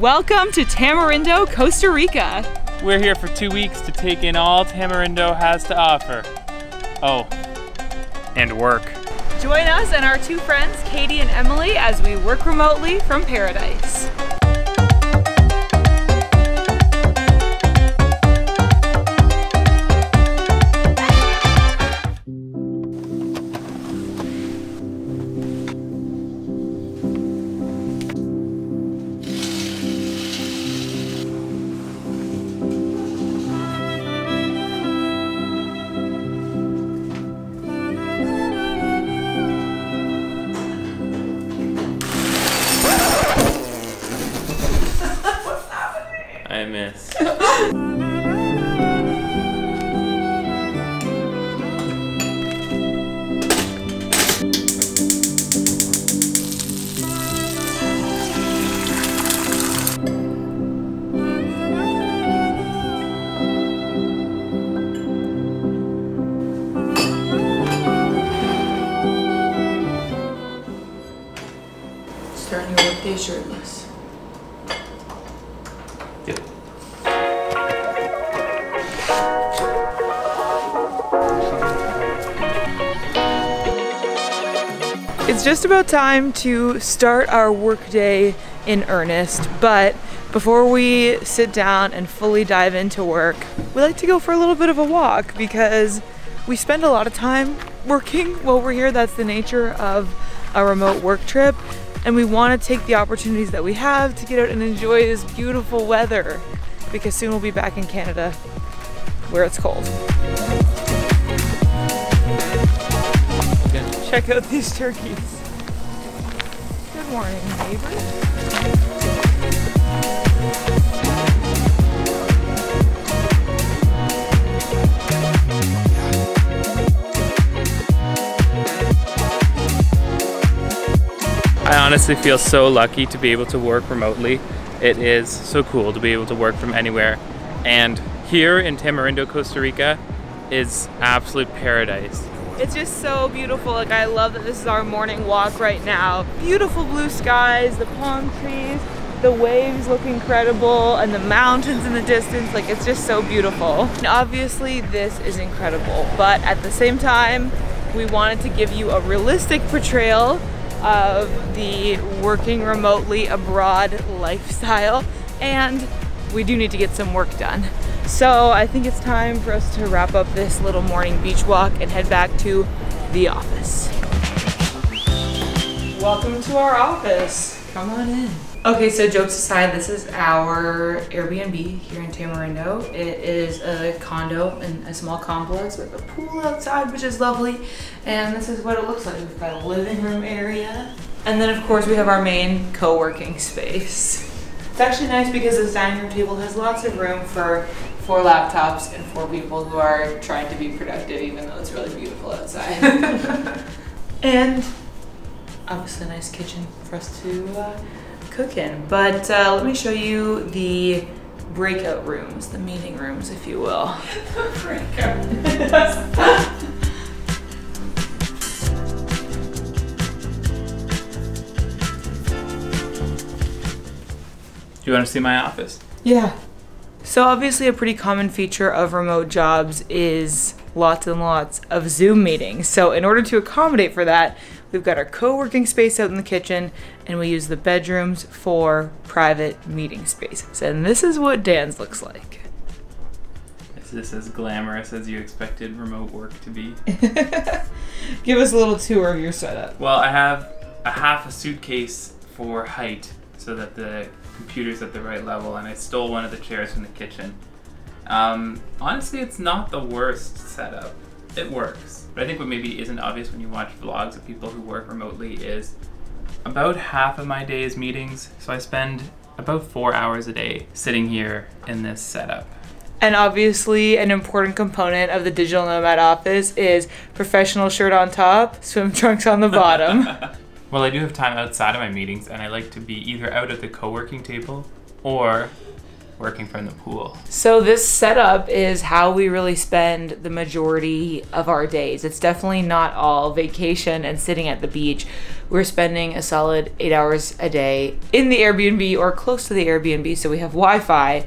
Welcome to Tamarindo, Costa Rica. We're here for 2 weeks to take in all Tamarindo has to offer. Oh, and work. Join us and our two friends, Katie and Emily, as we work remotely from paradise. I miss. Starting your workday shirtless. It's just about time to start our workday in earnest, but before we sit down and fully dive into work, we like to go for a little bit of a walk because we spend a lot of time working while we're here. That's the nature of a remote work trip, and we want to take the opportunities that we have to get out and enjoy this beautiful weather because soon we'll be back in Canada where it's cold. Check out these turkeys. Good morning, neighbor. I honestly feel so lucky to be able to work remotely. It is so cool to be able to work from anywhere. And here in Tamarindo, Costa Rica is absolute paradise. It's just so beautiful. Like, I love that this is our morning walk right now. Beautiful blue skies, the palm trees, the waves look incredible, and the mountains in the distance. Like, it's just so beautiful. And obviously this is incredible, but at the same time, we wanted to give you a realistic portrayal of the working remotely abroad lifestyle, and we do need to get some work done. So I think it's time for us to wrap up this little morning beach walk and head back to the office. Welcome to our office. Come on in. Okay, so jokes aside, this is our Airbnb here in Tamarindo. It is a condo in a small complex with a pool outside, which is lovely. And this is what it looks like. We've got a living room area. And then of course we have our main co-working space. It's actually nice because this dining room table has lots of room for 4 laptops and 4 people who are trying to be productive, even though it's really beautiful outside. And obviously a nice kitchen for us to cook in. But let me show you the breakout rooms, the meeting rooms, if you will. The breakout rooms. Do you want to see my office? Yeah. So obviously a pretty common feature of remote jobs is lots and lots of Zoom meetings. So in order to accommodate for that, we've got our co-working space out in the kitchen and we use the bedrooms for private meeting spaces. And this is what Dan's looks like. Is this as glamorous as you expected remote work to be? Give us a little tour of your setup. Well, I have a half a suitcase for height so that the computer's at the right level, and I stole one of the chairs from the kitchen. Honestly, it's not the worst setup. It works. But I think what maybe isn't obvious when you watch vlogs of people who work remotely is about half of my day is meetings, so I spend about 4 hours a day sitting here in this setup. And obviously an important component of the digital nomad office is professional shirt on top, swim trunks on the bottom. Well, I do have time outside of my meetings, and I like to be either out at the co-working table or working from the pool. So this setup is how we really spend the majority of our days. It's definitely not all vacation and sitting at the beach. We're spending a solid 8 hours a day in the Airbnb or close to the Airbnb, so we have Wi-Fi,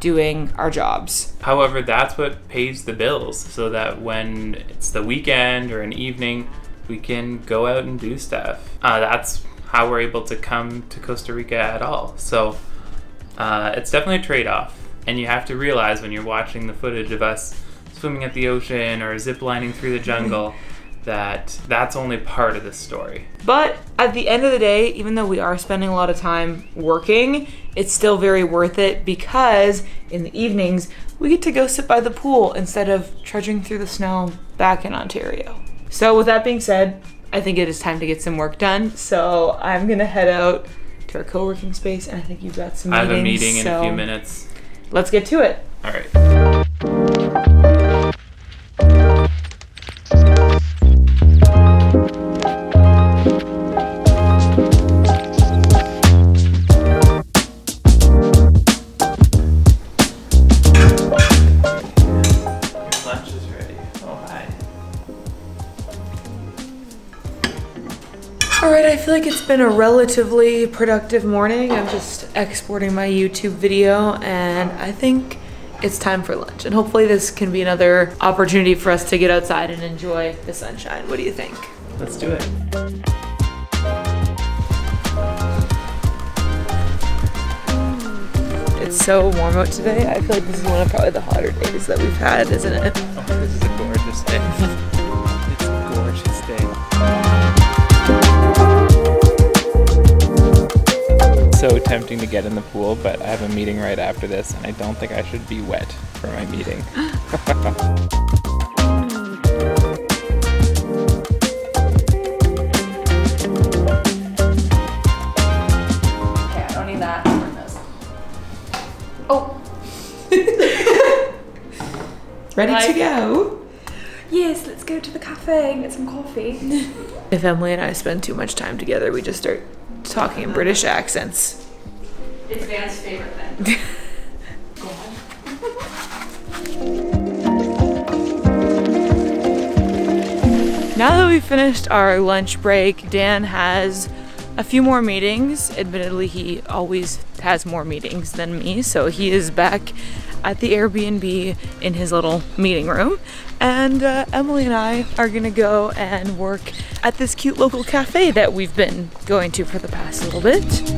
doing our jobs. However, that's what pays the bills, so that when it's the weekend or an evening, we can go out and do stuff. That's how we're able to come to Costa Rica at all. So it's definitely a trade-off, and you have to realize when you're watching the footage of us swimming at the ocean or ziplining through the jungle, that's only part of the story. But at the end of the day, even though we are spending a lot of time working, it's still very worth it, because in the evenings, we get to go sit by the pool instead of trudging through the snow back in Ontario. So with that being said, I think it is time to get some work done. So I'm gonna head out to our co-working space, and I think you've got some meetings. I have a meeting in a few minutes. Let's get to it. All right. I feel like it's been a relatively productive morning. I'm just exporting my YouTube video, and I think it's time for lunch. And hopefully this can be another opportunity for us to get outside and enjoy the sunshine. What do you think? Let's do it. It's so warm out today. I feel like this is one of probably the hotter days that we've had, isn't it? Oh, this is a gorgeous day. It's a gorgeous day. So tempting to get in the pool, but I have a meeting right after this, and I don't think I should be wet for my meeting. Okay, I don't need that. Oh! Ready to go? Yes, let's go to the cafe and get some coffee. If Emily and I spend too much time together, we just start talking in British accents. It's Dan's favorite thing. Go on. Now that we've finished our lunch break, Dan has a few more meetings. Admittedly, he always has more meetings than me, so he is back at the Airbnb in his little meeting room. And Emily and I are gonna go and work at this cute local cafe that we've been going to for the past little bit.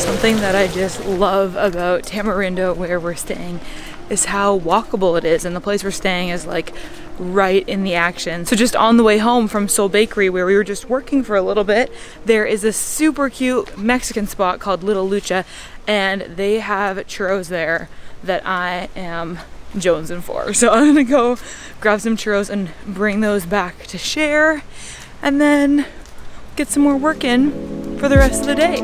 Something that I just love about Tamarindo, where we're staying, is how walkable it is, and the place we're staying is like right in the action. So just on the way home from Soul Bakery, where we were just working for a little bit, there is a super cute Mexican spot called Little Lucha, and they have churros there that I am jonesing for. So I'm gonna go grab some churros and bring those back to share, and then get some more work in for the rest of the day.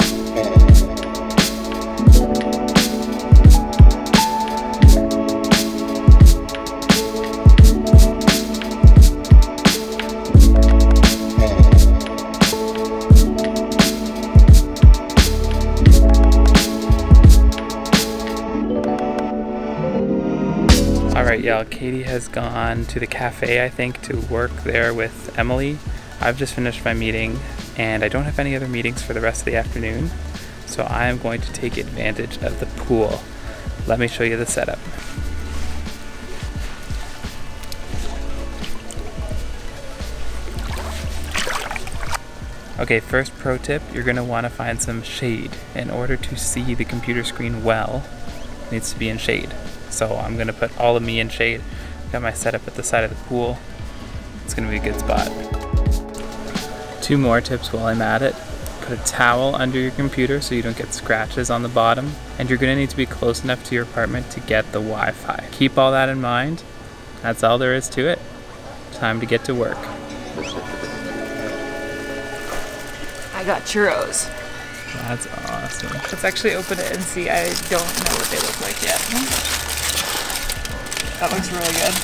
Y'all, Katie has gone to the cafe, I think, to work there with Emily. I've just finished my meeting, and I don't have any other meetings for the rest of the afternoon, so I am going to take advantage of the pool. Let me show you the setup. Okay, first pro tip, you're going to want to find some shade. In order to see the computer screen well, it needs to be in shade. So I'm gonna put all of me in shade. Got my setup at the side of the pool. It's gonna be a good spot. Two more tips while I'm at it. Put a towel under your computer so you don't get scratches on the bottom, and you're gonna need to be close enough to your apartment to get the Wi-Fi. Keep all that in mind. That's all there is to it. Time to get to work. I got churros. That's awesome. Let's actually open it and see. I don't know what they look like yet. That looks really good.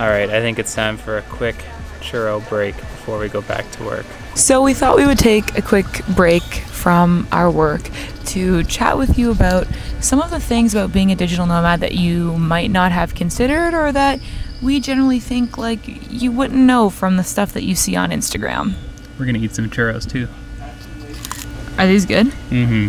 All right, I think it's time for a quick churro break before we go back to work. So we thought we would take a quick break from our work to chat with you about some of the things about being a digital nomad that you might not have considered, or that we generally think like you wouldn't know from the stuff that you see on Instagram. We're gonna eat some churros too. Are these good? Mm-hmm.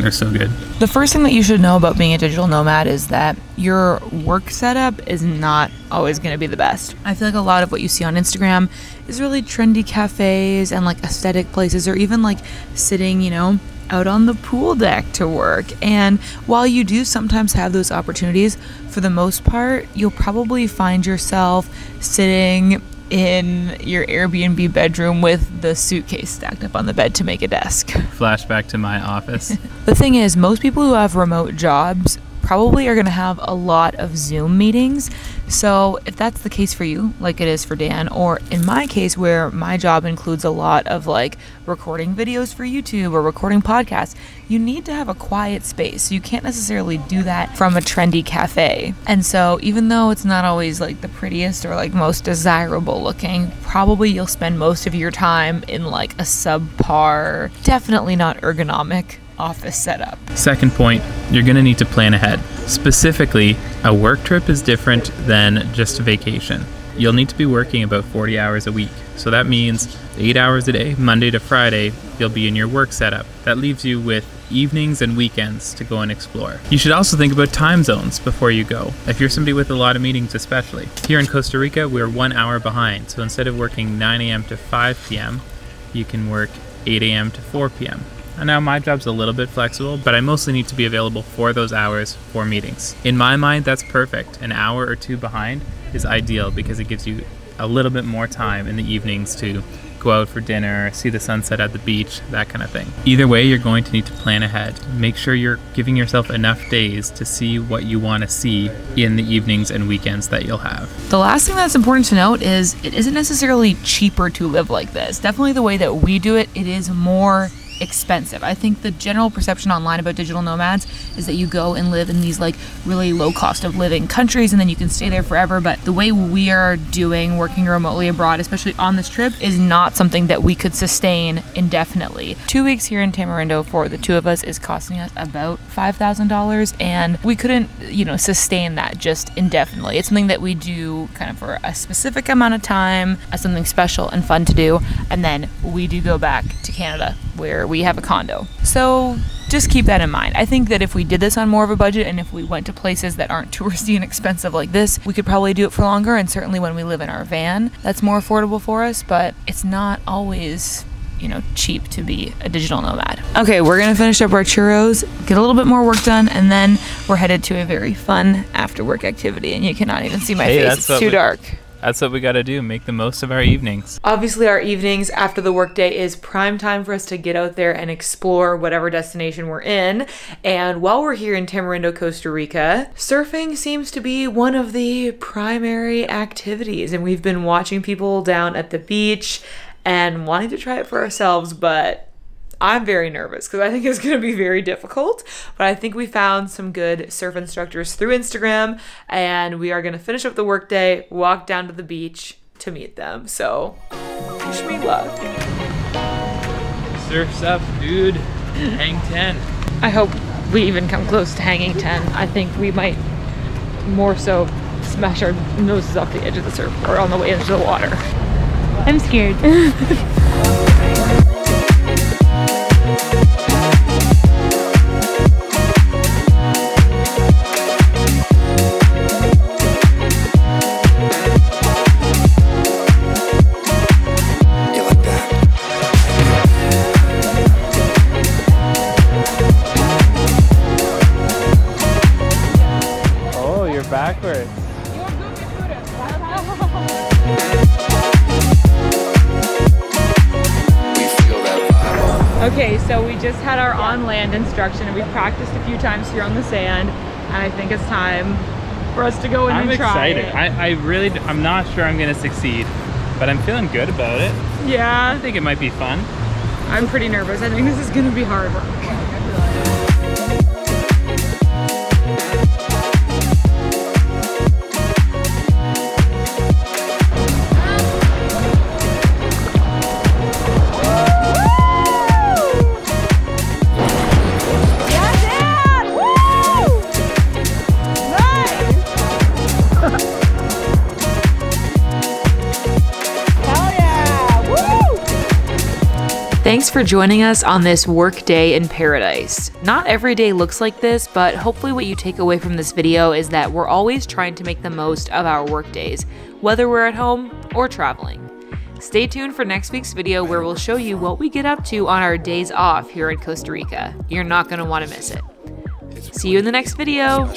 They're so good. The first thing that you should know about being a digital nomad is that your work setup is not always going to be the best. I feel like a lot of what you see on Instagram is really trendy cafes and like aesthetic places, or even like sitting, you know, out on the pool deck to work. And while you do sometimes have those opportunities, for the most part, you'll probably find yourself sitting in your Airbnb bedroom with the suitcase stacked up on the bed to make a desk. Flashback to my office. The thing is, most people who have remote jobs probably are gonna have a lot of Zoom meetings. So if that's the case for you, like it is for Dan, or in my case where my job includes a lot of like recording videos for YouTube or recording podcasts, you need to have a quiet space. You can't necessarily do that from a trendy cafe. And so even though it's not always like the prettiest or like most desirable looking, probably you'll spend most of your time in like a subpar, definitely not ergonomic office setup. Second point, you're gonna need to plan ahead. Specifically, a work trip is different than just a vacation. You'll need to be working about 40 hours a week. So that means 8 hours a day, Monday to Friday, you'll be in your work setup. That leaves you with evenings and weekends to go and explore. You should also think about time zones before you go, if you're somebody with a lot of meetings especially. Here in Costa Rica, we're 1 hour behind. So instead of working 9 a.m. to 5 p.m., you can work 8 a.m. to 4 p.m. And now my job's a little bit flexible, but I mostly need to be available for those hours for meetings. In my mind, that's perfect. An hour or two behind is ideal because it gives you a little bit more time in the evenings to go out for dinner, see the sunset at the beach, that kind of thing. Either way, you're going to need to plan ahead. Make sure you're giving yourself enough days to see what you want to see in the evenings and weekends that you'll have. The last thing that's important to note is it isn't necessarily cheaper to live like this. Definitely the way that we do it, it is more expensive. I think the general perception online about digital nomads is that you go and live in these like really low cost of living countries and then you can stay there forever. But the way we are doing working remotely abroad, especially on this trip, is not something that we could sustain indefinitely. 2 weeks here in Tamarindo for the two of us is costing us about $5,000, and we couldn't, you know, sustain that just indefinitely. It's something that we do kind of for a specific amount of time as something special and fun to do, and then we do go back to Canada where we have a condo. So just keep that in mind. I think that if we did this on more of a budget and if we went to places that aren't touristy and expensive like this, we could probably do it for longer. And certainly when we live in our van, that's more affordable for us, but it's not always, you know, cheap to be a digital nomad. Okay, we're gonna finish up our churros, get a little bit more work done, and then we're headed to a very fun after work activity. And you cannot even see my face, it's too dark. That's what we gotta do, make the most of our evenings. Obviously our evenings after the workday is prime time for us to get out there and explore whatever destination we're in. And while we're here in Tamarindo, Costa Rica, surfing seems to be one of the primary activities. And we've been watching people down at the beach and wanting to try it for ourselves, but I'm very nervous because I think it's going to be very difficult, but I think we found some good surf instructors through Instagram, and we are going to finish up the workday, walk down to the beach to meet them. So, wish me luck. Surf's up, dude. Hang 10. I hope we even come close to hanging 10. I think we might more so smash our noses off the edge of the surfboard on the way into the water. I'm scared. Backwards. Okay, so we just had our on-land instruction and we practiced a few times here on the sand, and I think it's time for us to go in and try it. I'm excited. I'm not sure I'm gonna succeed, but I'm feeling good about it. Yeah. I think it might be fun. I'm pretty nervous. I think this is gonna be hard work. Thanks for joining us on this work day in paradise. Not every day looks like this, but hopefully what you take away from this video is that we're always trying to make the most of our work days, whether we're at home or traveling. Stay tuned for next week's video where we'll show you what we get up to on our days off here in Costa Rica. You're not going to want to miss it. See you in the next video.